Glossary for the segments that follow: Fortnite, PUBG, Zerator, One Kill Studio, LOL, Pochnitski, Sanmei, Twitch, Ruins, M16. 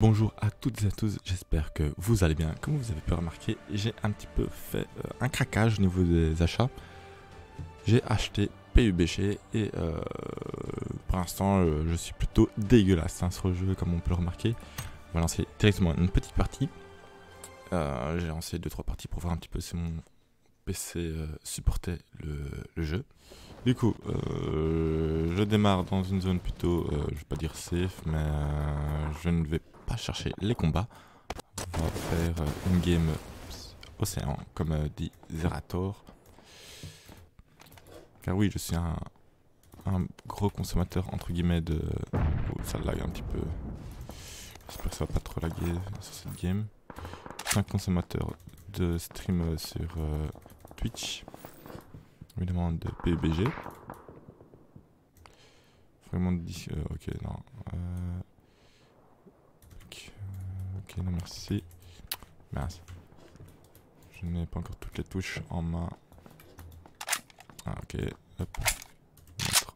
Bonjour à toutes et à tous, j'espère que vous allez bien. Comme vous avez pu remarquer, j'ai un petit peu fait un craquage au niveau des achats. J'ai acheté PUBG et pour l'instant je suis plutôt dégueulasse hein, sur le jeu, comme on peut le remarquer. On va lancer directement une petite partie. J'ai lancé 2-3 parties pour voir un petit peu si mon PC supportait le jeu. Du coup, je démarre dans une zone plutôt, je vais pas dire safe, mais je ne vais pas chercher les combats. On va faire une game océan, comme dit Zerator. Car oui, je suis un gros consommateur, entre guillemets, de... Oh, ça lag un petit peu. J'espère que ça va pas trop laguer sur cette game. Je suis un consommateur de stream sur Twitch. Évidemment de PUBG. Fragment de disque. Ok, non. Ok, non, merci. Mince. Je n'ai pas encore toutes les touches en main. Ah, ok. Hop. Mettre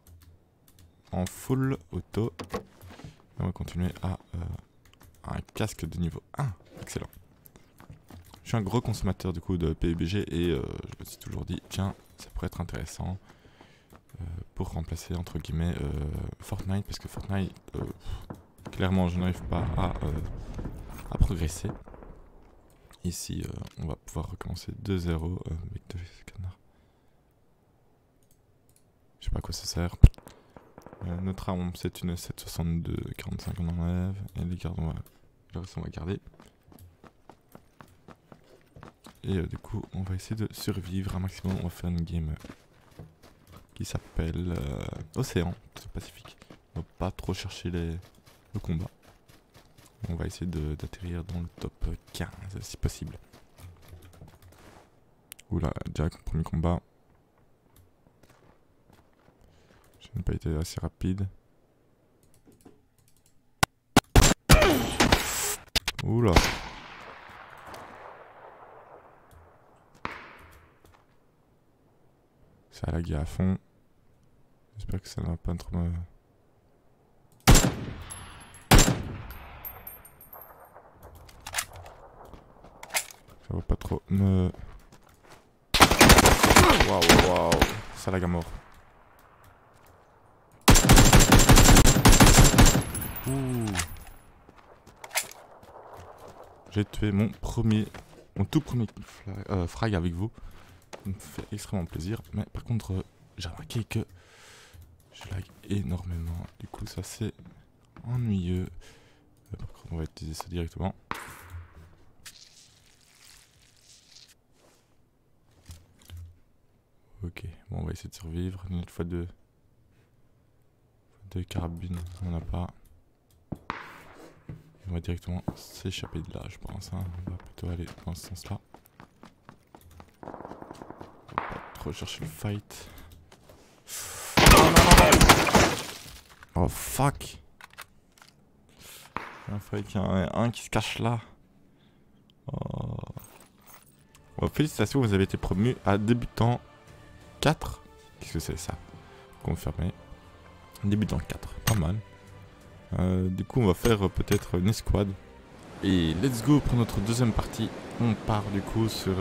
en full auto. Et on va continuer à un casque de niveau 1. Excellent. Je suis un gros consommateur du coup de PUBG et je me suis toujours dit tiens, ça pourrait être intéressant pour remplacer entre guillemets Fortnite, parce que Fortnite clairement je n'arrive pas à progresser. Ici on va pouvoir recommencer de zéro. Mec de canard. Je sais pas à quoi ça sert. Notre arme c'est une 762, 45 on enlève et les cartes on va garder. Et du coup, on va essayer de survivre un maximum. On va faire une game qui s'appelle Océan, Pacifique. On va pas trop chercher le combat. On va essayer d'atterrir dans le top 15 si possible. Oula, déjà premier combat. Je n'ai pas été assez rapide. Oula. Ça a lagué à fond. J'espère que ça ne va pas trop me... Ça va pas trop me... Waouh, waouh. Ça lague à mort. Ouh. J'ai tué mon tout premier frag avec vous. Ça me fait extrêmement plaisir, mais par contre j'ai remarqué que je lag énormément, du coup ça c'est ennuyeux. Par contre on va utiliser ça directement. Ok, bon on va essayer de survivre, une autre fois de carabine, on n'en a pas. Et on va directement s'échapper de là je pense, hein. On va plutôt aller dans ce sens là. Rechercher le fight. Oh fuck. Il y a un fight, il y en a un qui se cache là. Oh. Oh, félicitations, vous avez été promu à débutant 4. Qu'est-ce que c'est ça? Confirmé. Débutant 4, pas mal. Du coup on va faire peut-être une escouade. Et let's go pour notre deuxième partie. On part du coup sur...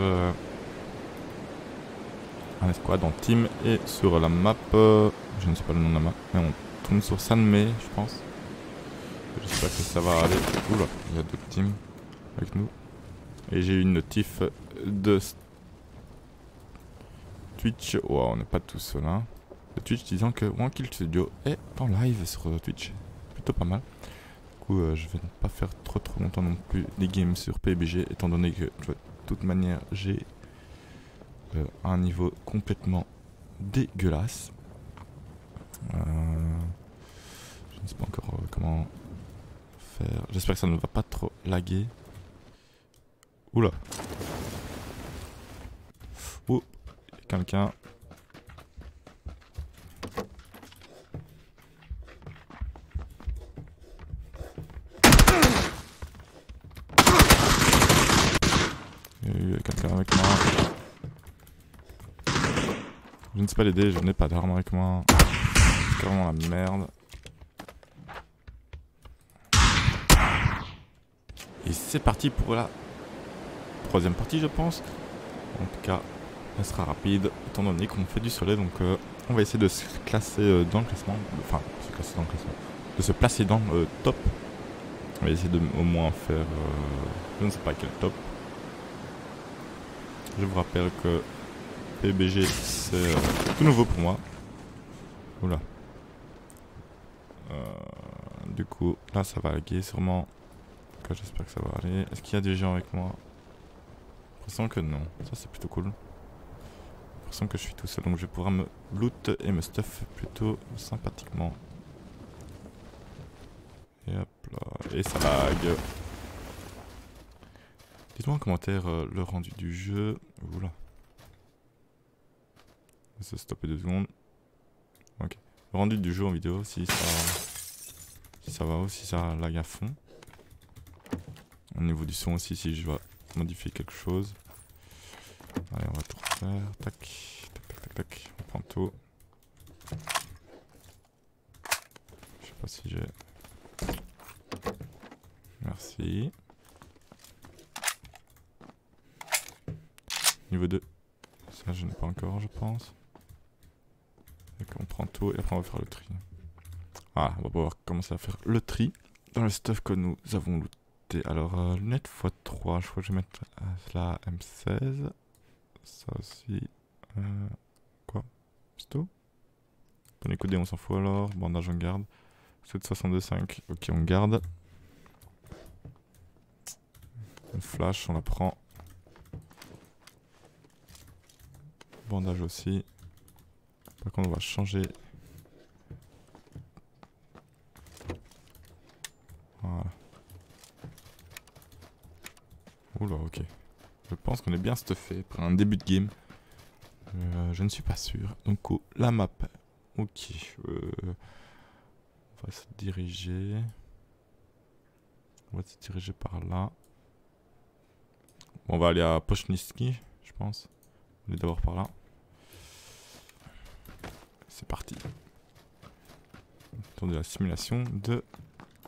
un escouade en team et sur la map, je ne sais pas le nom de la map, mais on tourne sur Sanmei je pense. J'espère que ça va aller. Oula, il y a d'autres teams avec nous. Et j'ai eu une notif de Twitch, wow, on n'est pas tous seuls hein. De Twitch disant que One Kill Studio est en live sur Twitch, plutôt pas mal. Du coup je vais pas faire trop longtemps non plus des games sur PUBG, étant donné que de toute manière j'ai... un niveau complètement dégueulasse. Je ne sais pas encore comment faire. J'espère que ça ne va pas trop laguer. Oula. Oh, quelqu'un. Il y a eu quelqu'un avec moi. Je ne sais pas l'aider, je n'ai pas d'armes avec moi. C'est vraiment la merde. Et c'est parti pour la troisième partie, je pense. En tout cas, elle sera rapide, étant donné qu'on fait du soleil. Donc on va essayer de se classer dans le classement. Enfin, se classer dans le classement. De se placer dans le top. On va essayer de au moins faire... je ne sais pas quel top. Je vous rappelle que PBG, c'est tout nouveau pour moi. Oula. Du coup, là ça va laguer sûrement. J'espère que ça va aller. Est-ce qu'il y a des gens avec moi? J'ai l'impression que non. Ça c'est plutôt cool. J'ai l'impression que je suis tout seul, donc je vais pouvoir me loot et me stuff plutôt sympathiquement. Et hop là. Et ça lag. Dites-moi en commentaire le rendu du jeu. Oula. On va se stopper 2 secondes. Ok. Le rendu du jeu en vidéo, si ça va ou si ça lag à fond. Au niveau du son aussi, si je dois modifier quelque chose. Allez, on va tout refaire. Tac, tac, tac, tac, tac. On prend tout. Je sais pas si j'ai... Merci. Niveau 2. Ça, je n'ai pas encore, je pense. Donc on prend tout et après on va faire le tri. Ah, on va pouvoir commencer à faire le tri dans le stuff que nous avons looté. Alors, lunettes x3, je crois que je vais mettre la M16. Ça aussi. Quoi? C'est tout? Dans les codés, on s'en fout alors. Bandage, on garde. 7,62,5. Ok, on garde. Une flash, on la prend. Bandage aussi. Par contre, on va changer. Voilà. Oula, ok. Je pense qu'on est bien stuffé après un début de game. Je ne suis pas sûr. Donc, oh, la map. Ok. On va se diriger. On va se diriger par là. Bon, on va aller à Pochnitski, je pense. On est d'abord par là. C'est parti. Attendez, la simulation de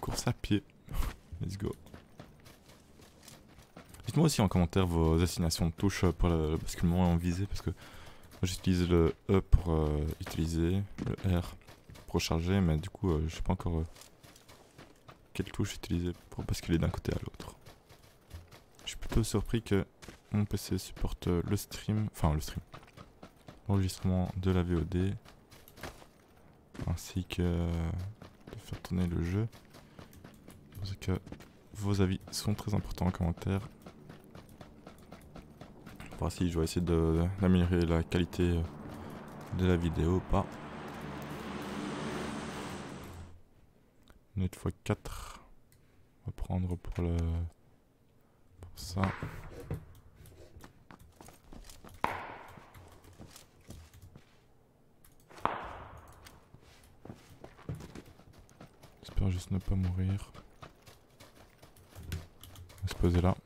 course à pied. Let's go. Dites-moi aussi en commentaire vos assignations de touches pour le basculement en visée, parce que j'utilise le E pour utiliser, le R pour charger, mais du coup je sais pas encore quelle touche utiliser pour basculer d'un côté à l'autre. Je suis plutôt surpris que mon PC supporte le stream, enfin le stream, l'enregistrement de la VOD, ainsi que de faire tourner le jeu, parce que vos avis sont très importants en commentaire. Si je vais essayer d'améliorer la qualité de la vidéo ou pas. Net x4. On va prendre pour le... Pour ça. J'espère juste ne pas mourir. On va se poser là.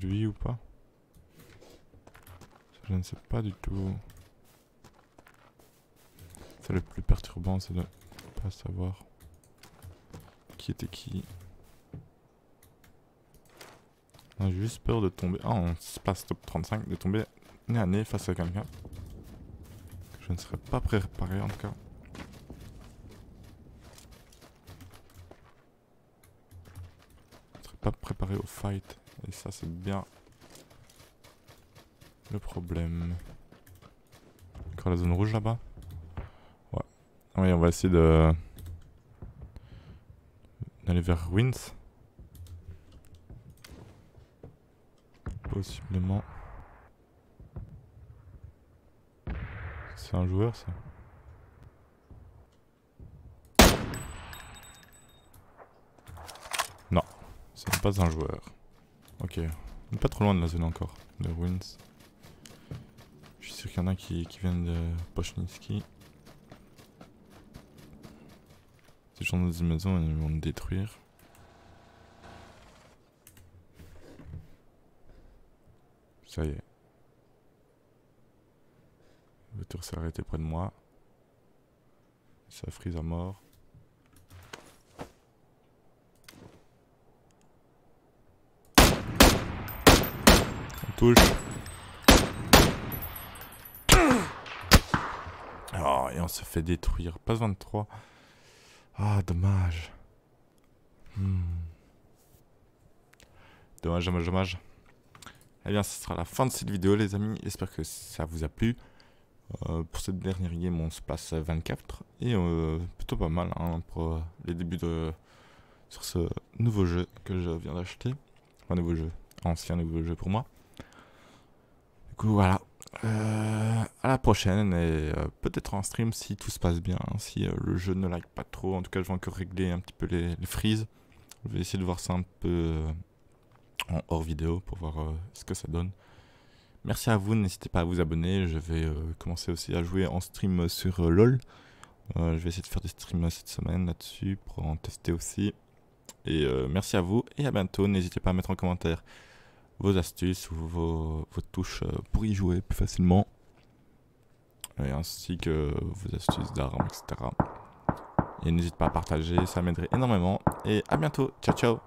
Lui ou pas, je ne sais pas du tout. C'est le plus perturbant, c'est de pas savoir qui était qui. On a juste peur de tomber. Ah, on se passe top 35, de tomber nez à nez face à quelqu'un que je ne serais pas préparé en tout cas. Je ne serais pas préparé au fight. Et ça, c'est bien le problème. Encore la zone rouge là-bas. Ouais. Oui, on va essayer de d'aller vers Ruins. Possiblement. C'est un joueur, ça. Non, ce n'est pas un joueur. Ok, on est pas trop loin de la zone encore, de Ruins. Je suis sûr qu'il y en a qui viennent de Pochnitski. Ces gens dans des maisons, ils vont me détruire. Ça y est. Le tour s'est arrêté près de moi. Ça frise à mort. On touche. Oh, et on se fait détruire. Passe 23. Ah, dommage. Dommage, dommage, dommage. Eh bien, ce sera la fin de cette vidéo, les amis. J'espère que ça vous a plu. Pour cette dernière game, on se place à 24. Et plutôt pas mal hein, pour les débuts de sur ce nouveau jeu que je viens d'acheter. Enfin, nouveau jeu. Ancien nouveau jeu pour moi. Du coup, voilà. À la prochaine et peut-être en stream si tout se passe bien. Hein, si le jeu ne lag pas trop. En tout cas, je vais encore régler un petit peu les freezes. Je vais essayer de voir ça un peu... en hors vidéo pour voir ce que ça donne. Merci à vous, n'hésitez pas à vous abonner. Je vais commencer aussi à jouer en stream sur LOL. Je vais essayer de faire des streams cette semaine là-dessus pour en tester aussi. Et merci à vous et à bientôt. N'hésitez pas à mettre en commentaire vos astuces ou vos touches pour y jouer plus facilement. Et ainsi que vos astuces d'armes, etc. Et n'hésitez pas à partager, ça m'aiderait énormément. Et à bientôt, ciao ciao.